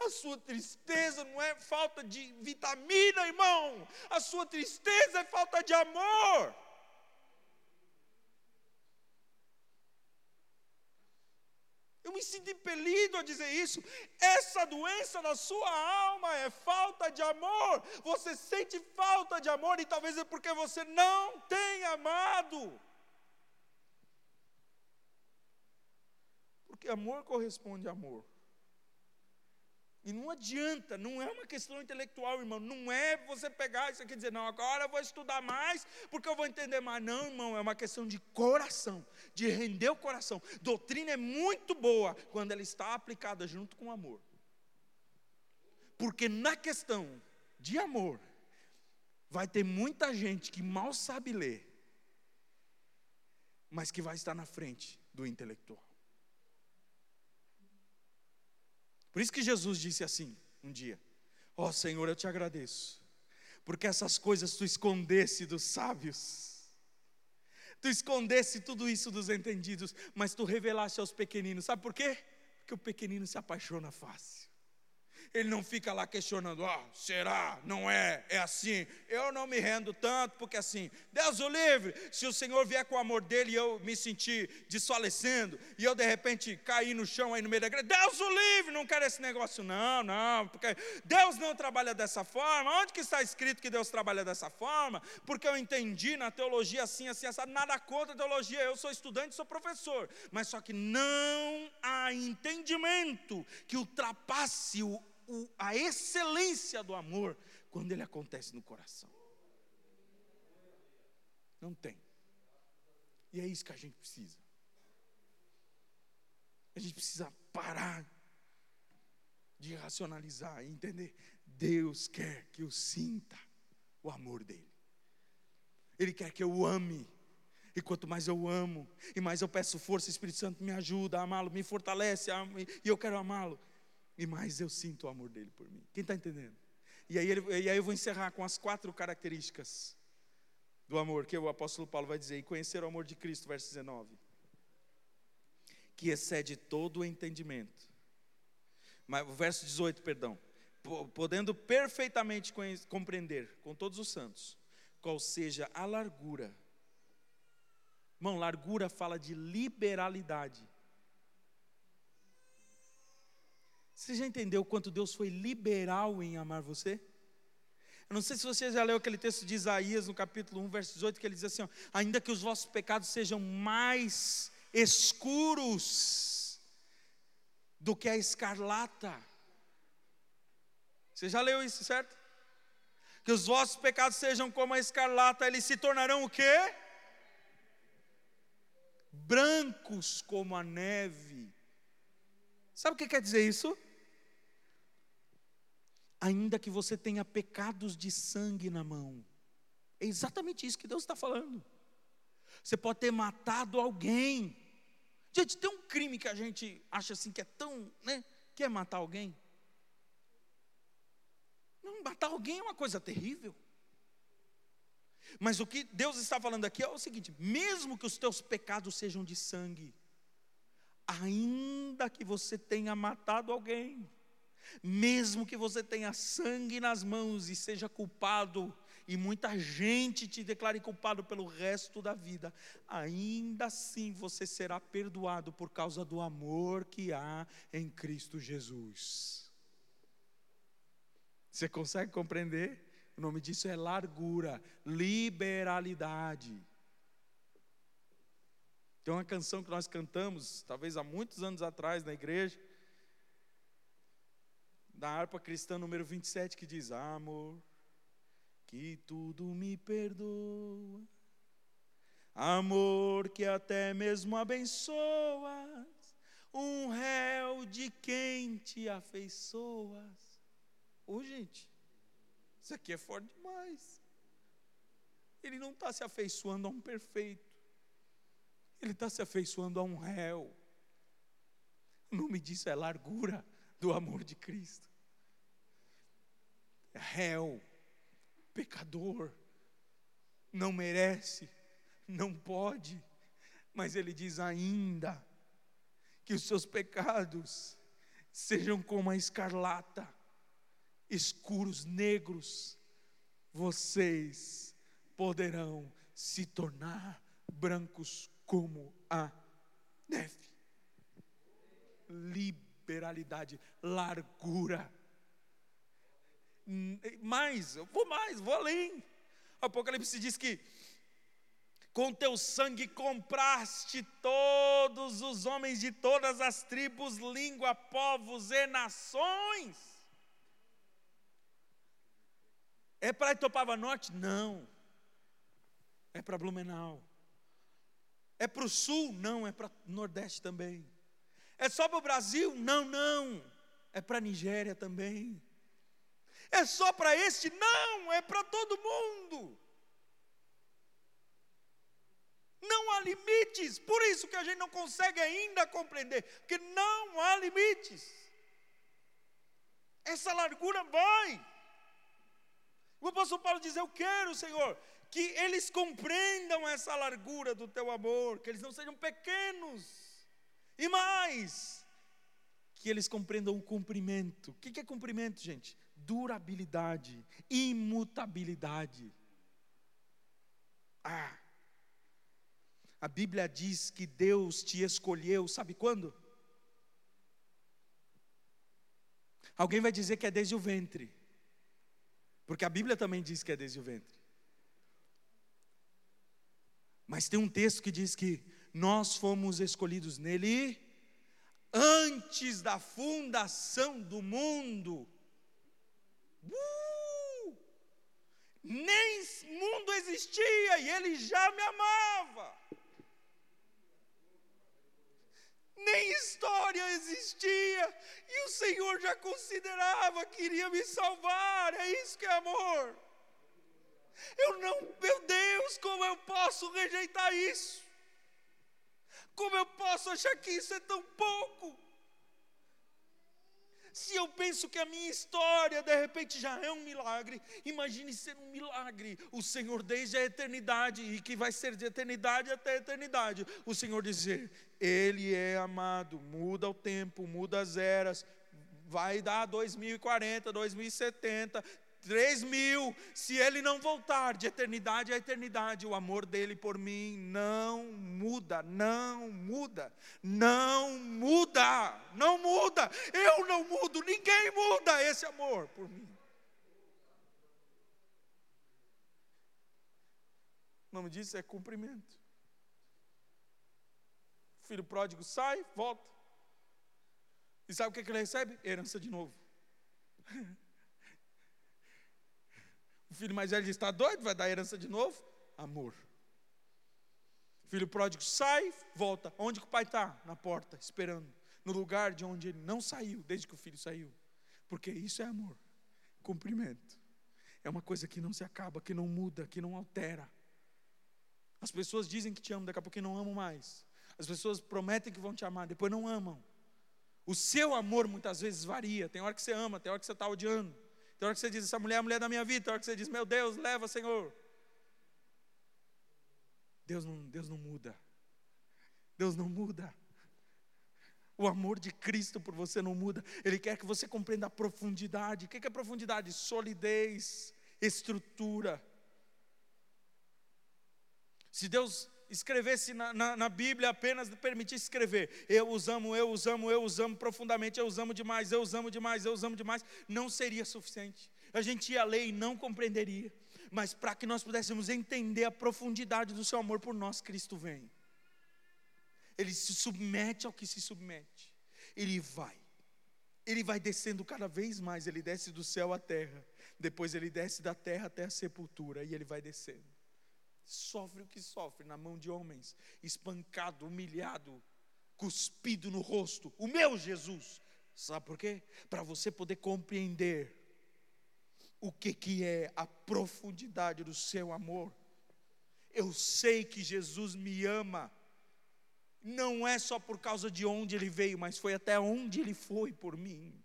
A sua tristeza não é falta de vitamina, irmão. A sua tristeza é falta de amor. Eu me sinto impelido a dizer isso. Essa doença na sua alma é falta de amor. Você sente falta de amor e talvez é porque você não tem amado. Porque amor corresponde a amor. E não adianta, não é uma questão intelectual, irmão. Não é você pegar isso aqui e dizer, não, agora eu vou estudar mais, porque eu vou entender mais. Não, irmão, é uma questão de coração, de render o coração. Doutrina é muito boa quando ela está aplicada junto com o amor. Porque na questão de amor, vai ter muita gente que mal sabe ler, mas que vai estar na frente do intelectual. Por isso que Jesus disse assim um dia, ó Senhor, eu te agradeço, porque essas coisas tu escondesse dos sábios, tu escondesse tudo isso dos entendidos, mas tu revelaste aos pequeninos. Sabe por quê? Porque o pequenino se apaixona fácil. Ele não fica lá questionando, ah, será, não é, é assim. Eu não me rendo tanto, porque assim, Deus o livre, se o Senhor vier com o amor dele e eu me sentir desfalecendo, e eu de repente cair no chão aí no meio da igreja, Deus o livre, não quero esse negócio, não, não, porque Deus não trabalha dessa forma. Onde que está escrito que Deus trabalha dessa forma? Porque eu entendi na teologia assim, assim, assim, nada contra a teologia, eu sou estudante, sou professor, mas só que não há entendimento que ultrapasse o, o, a excelência do amor quando ele acontece no coração. Não tem. E é isso que a gente precisa. A gente precisa parar de racionalizar e entender. Deus quer que eu sinta o amor dele. Ele quer que eu ame. E quanto mais eu amo, e mais eu peço força, Espírito Santo me ajuda a amá-lo, me fortalece, e eu quero amá-lo, e mais eu sinto o amor dele por mim. Quem está entendendo? E aí, ele, e aí eu vou encerrar com as quatro características do amor, que o apóstolo Paulo vai dizer, e conhecer o amor de Cristo, verso dezenove, que excede todo o entendimento. Mas, verso dezoito, perdão, podendo perfeitamente compreender com todos os santos, qual seja a largura. Irmão, largura fala de liberalidade. Você já entendeu quanto Deus foi liberal em amar você? Eu não sei se você já leu aquele texto de Isaías, no capítulo um, verso dezoito, que ele diz assim, ó, ainda que os vossos pecados sejam mais escuros do que a escarlata. Você já leu isso, certo? Que os vossos pecados sejam como a escarlata, eles se tornarão o quê? Brancos como a neve. Sabe o que quer dizer isso? Ainda que você tenha pecados de sangue na mão. É exatamente isso que Deus está falando. Você pode ter matado alguém. Gente, tem um crime que a gente acha assim que é tão, né? Que é matar alguém. Não, matar alguém é uma coisa terrível. Mas o que Deus está falando aqui é o seguinte: mesmo que os teus pecados sejam de sangue, ainda que você tenha matado alguém, mesmo que você tenha sangue nas mãos e seja culpado, e muita gente te declare culpado pelo resto da vida, ainda assim você será perdoado por causa do amor que há em Cristo Jesus. Você consegue compreender? O nome disso é largura, liberalidade. Tem uma canção que nós cantamos, talvez há muitos anos atrás, na igreja, da harpa cristã número vinte e sete, que diz: amor, que tudo me perdoa, amor que até mesmo abençoas, um réu de quem te afeiçoas. Ô, gente, isso aqui é forte demais. Ele não está se afeiçoando a um perfeito. Ele está se afeiçoando a um réu. O nome disso é largura do amor de Cristo. É réu, pecador, não merece, não pode. Mas ele diz ainda que os seus pecados sejam como a escarlata, escuros, negros, vocês poderão se tornar brancos como a neve. Liberalidade, largura. Mais, eu vou mais, vou além. Apocalipse diz que com teu sangue compraste todos os homens de todas as tribos, língua, povos e nações. É para Itoupava Norte? Não. É para Blumenau. É para o Sul? Não. É para o Nordeste também. É só para o Brasil? Não, não. É para a Nigéria também. É só para este? Não. É para todo mundo. Não há limites. Por isso que a gente não consegue ainda compreender. Porque não há limites. Essa largura vai. O apóstolo Paulo diz: eu quero, Senhor, que eles compreendam essa largura do teu amor, que eles não sejam pequenos, e mais, que eles compreendam o cumprimento. O que é cumprimento, gente? Durabilidade, imutabilidade. Ah, a Bíblia diz que Deus te escolheu, sabe quando? Alguém vai dizer que é desde o ventre, porque a Bíblia também diz que é desde o ventre. Mas tem um texto que diz que nós fomos escolhidos nele antes da fundação do mundo. Uh! Nem mundo existia e ele já me amava. Nem história existia e o Senhor já considerava que iria me salvar. É isso que é amor. Eu não, meu Deus, como eu posso rejeitar isso? Como eu posso achar que isso é tão pouco? Se eu penso que a minha história de repente já é um milagre, imagine ser um milagre. O Senhor desde a eternidade, e que vai ser de eternidade até a eternidade, o Senhor dizer: Ele é amado. Muda o tempo, muda as eras, vai dar dois mil e quarenta, dois mil e setenta, três mil, se Ele não voltar de eternidade a eternidade, o amor dele por mim não muda, não muda, não muda, não muda, eu não mudo, ninguém muda esse amor por mim. O nome disso é cumprimento. O filho pródigo sai, volta, e sabe o que ele recebe? Herança de novo. O filho mais velho diz: está doido, vai dar herança de novo? Amor. O filho pródigo sai, volta. Onde que o pai está? Na porta, esperando. No lugar de onde ele não saiu, desde que o filho saiu. Porque isso é amor. Cumprimento. É uma coisa que não se acaba, que não muda, que não altera. As pessoas dizem que te amam, daqui a pouco não amam mais. As pessoas prometem que vão te amar, depois não amam. O seu amor muitas vezes varia. Tem hora que você ama, tem hora que você está odiando. Tem hora que você diz: essa mulher é a mulher da minha vida. Tem hora que você diz: meu Deus, leva, Senhor. Deus não, Deus não muda. Deus não muda. O amor de Cristo por você não muda. Ele quer que você compreenda a profundidade. O que é profundidade? Solidez, estrutura. Se Deus escrevesse na, na, na Bíblia, apenas permitir escrever: eu os amo, eu os amo, eu os amo profundamente, eu os amo demais, eu os amo demais, eu os amo demais, não seria suficiente. A gente ia ler e não compreenderia. Mas para que nós pudéssemos entender a profundidade do seu amor por nós, Cristo vem. Ele se submete ao que se submete. Ele vai. Ele vai descendo cada vez mais. Ele desce do céu à terra. Depois ele desce da terra até a sepultura. E ele vai descendo. Sofre o que sofre na mão de homens, espancado, humilhado, cuspido no rosto. O meu Jesus, sabe por quê? Para você poder compreender o que, que é a profundidade do seu amor. Eu sei que Jesus me ama, não é só por causa de onde ele veio, mas foi até onde ele foi por mim.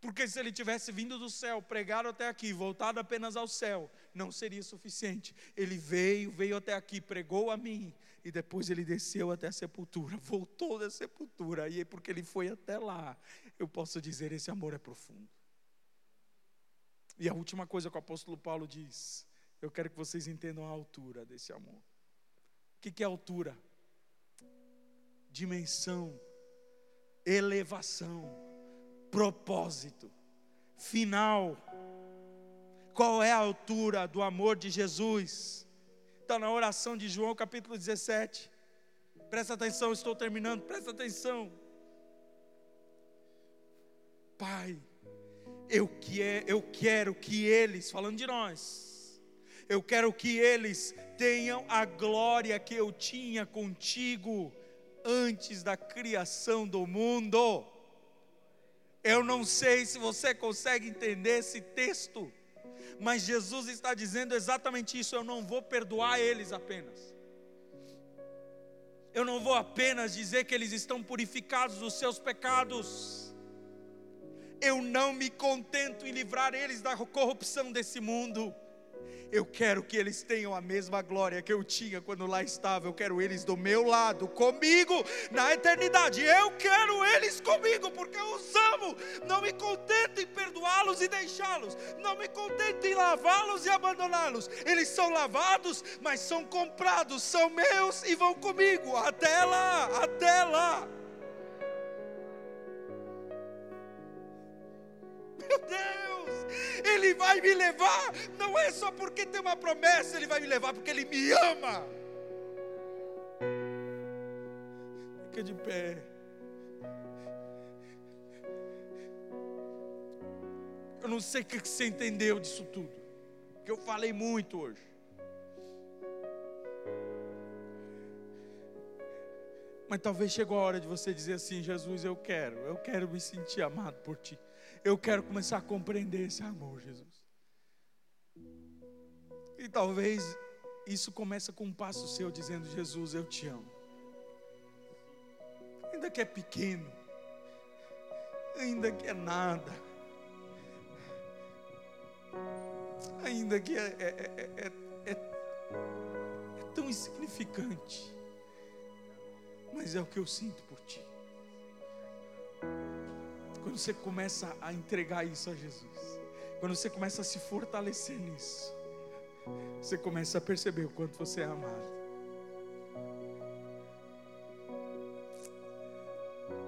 Porque se ele tivesse vindo do céu, pregado até aqui, voltado apenas ao céu, não seria suficiente. Ele veio, veio até aqui, pregou a mim, e depois ele desceu até a sepultura, voltou da sepultura, e porque ele foi até lá, eu posso dizer: esse amor é profundo. E a última coisa que o apóstolo Paulo diz, eu quero que vocês entendam a altura desse amor. O que é altura? Dimensão, elevação, propósito, final. Qual é a altura do amor de Jesus? Está na oração de João capítulo dezessete. Presta atenção, estou terminando, presta atenção. Pai, eu, que é, eu quero que eles, falando de nós, eu quero que eles tenham a glória que eu tinha contigo antes da criação do mundo. Eu não sei se você consegue entender esse texto, mas Jesus está dizendo exatamente isso: eu não vou perdoar eles apenas, eu não vou apenas dizer que eles estão purificados dos seus pecados, eu não me contento em livrar eles da corrupção desse mundo, Eu quero que eles tenham a mesma glória que eu tinha quando lá estava. Eu quero eles do meu lado, comigo na eternidade. Eu quero eles comigo porque eu os amo. Não me contento em perdoá-los e deixá-los. Não me contento em lavá-los e abandoná-los. Eles são lavados, mas são comprados, são meus e vão comigo até lá, até lá. Meu Deus, Ele vai me levar, não é só porque tem uma promessa, Ele vai me levar porque Ele me ama. Fica de pé. Eu não sei o que você entendeu disso tudo, porque eu falei muito hoje. Mas talvez chegou a hora de você dizer assim: Jesus, eu quero, eu quero me sentir amado por Ti. Eu quero começar a compreender esse amor, Jesus. E talvez isso começa com um passo seu dizendo: Jesus, eu te amo. Ainda que é pequeno, ainda que é nada, ainda que é, é, é, é, é tão insignificante, mas é o que eu sinto por Ti. Quando você começa a entregar isso a Jesus, quando você começa a se fortalecer nisso, você começa a perceber o quanto você é amado.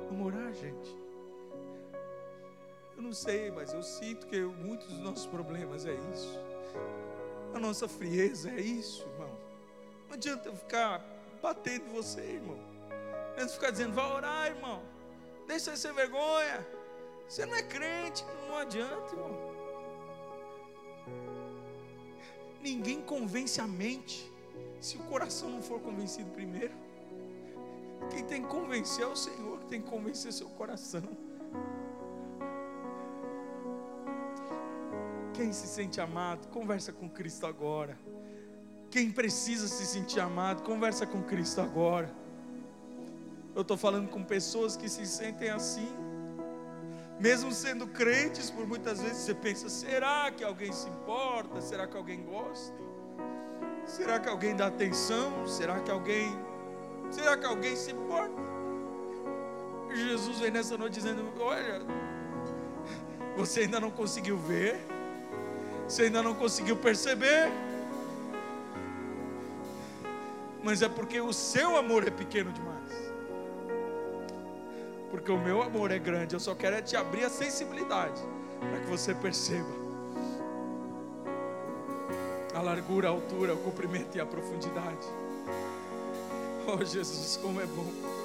Vamos orar, gente? Eu não sei, mas eu sinto que muitos dos nossos problemas é isso. A nossa frieza é isso, irmão. Não adianta eu ficar batendo em você, irmão. Não adianta ficar dizendo: vai orar, irmão. Deixa de ser vergonha. Você não é crente, não adianta, irmão. Ninguém convence a mente se o coração não for convencido primeiro. Quem tem que convencer é o Senhor, que tem que convencer seu coração. Quem se sente amado, conversa com Cristo agora. Quem precisa se sentir amado, conversa com Cristo agora. Eu estou falando com pessoas que se sentem assim. Mesmo sendo crentes, por muitas vezes você pensa: será que alguém se importa? Será que alguém gosta? Será que alguém dá atenção? Será que alguém Será que alguém se importa? Jesus vem nessa noite dizendo: olha, você ainda não conseguiu ver, você ainda não conseguiu perceber, mas é porque o seu amor é pequeno demais. Porque o meu amor é grande. Eu só quero é te abrir a sensibilidade para que você perceba a largura, a altura, o comprimento e a profundidade. Oh, Jesus, como é bom.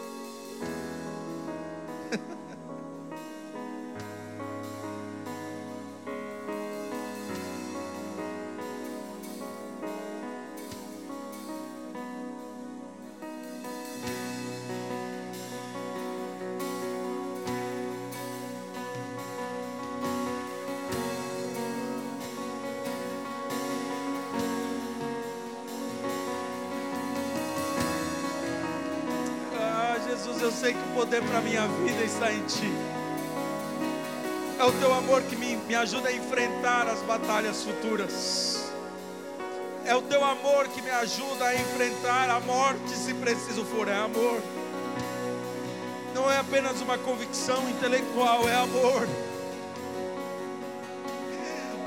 Poder para a minha vida está em Ti. É o Teu amor que me, me ajuda a enfrentar as batalhas futuras. É o Teu amor que me ajuda a enfrentar a morte, se preciso for. É amor. Não é apenas uma convicção intelectual, é amor.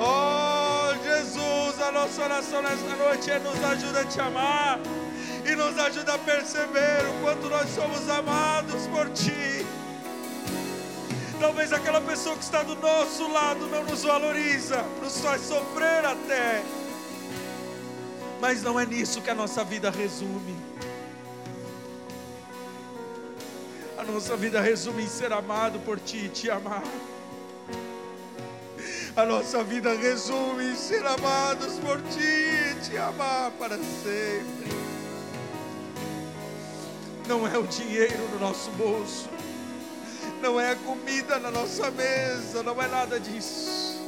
Oh, Jesus, a nossa oração nesta noite é: nos ajuda a Te amar. E nos ajuda a perceber o quanto nós somos amados por Ti. Talvez aquela pessoa que está do nosso lado não nos valoriza, nos faz sofrer até. Mas não é nisso que a nossa vida resume. A nossa vida resume em ser amado por Ti e Te amar. A nossa vida resume em ser amados por Ti e Te amar para sempre. Não é o dinheiro no nosso bolso, não é a comida na nossa mesa, não é nada disso.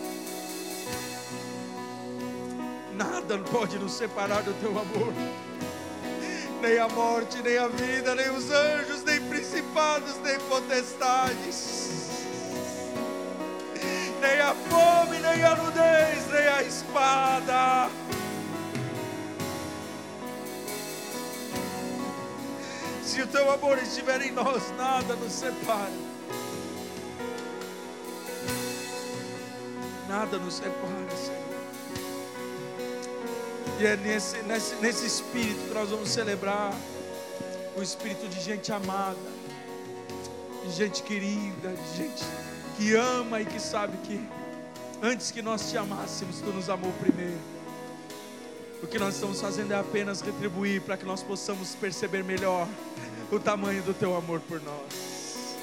Nada pode nos separar do Teu amor. Nem a morte, nem a vida, nem os anjos, nem principados, nem potestades, nem a fome, nem a nudez, nem a espada. se o teu amor estiver em nós, nada nos separa. Nada nos separa, Senhor. E é nesse, nesse, nesse espírito que nós vamos celebrar, o espírito de gente amada, de gente querida, de gente que ama e que sabe que antes que nós te amássemos, tu nos amou primeiro. O que nós estamos fazendo é apenas retribuir para que nós possamos perceber melhor o tamanho do teu amor por nós.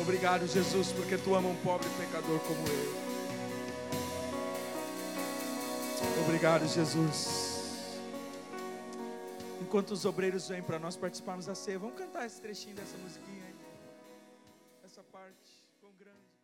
Obrigado, Jesus, porque tu ama um pobre pecador como eu. Obrigado, Jesus. Enquanto os obreiros vêm para nós participarmos da ceia, vamos cantar esse trechinho dessa musiquinha aí, essa parte com grande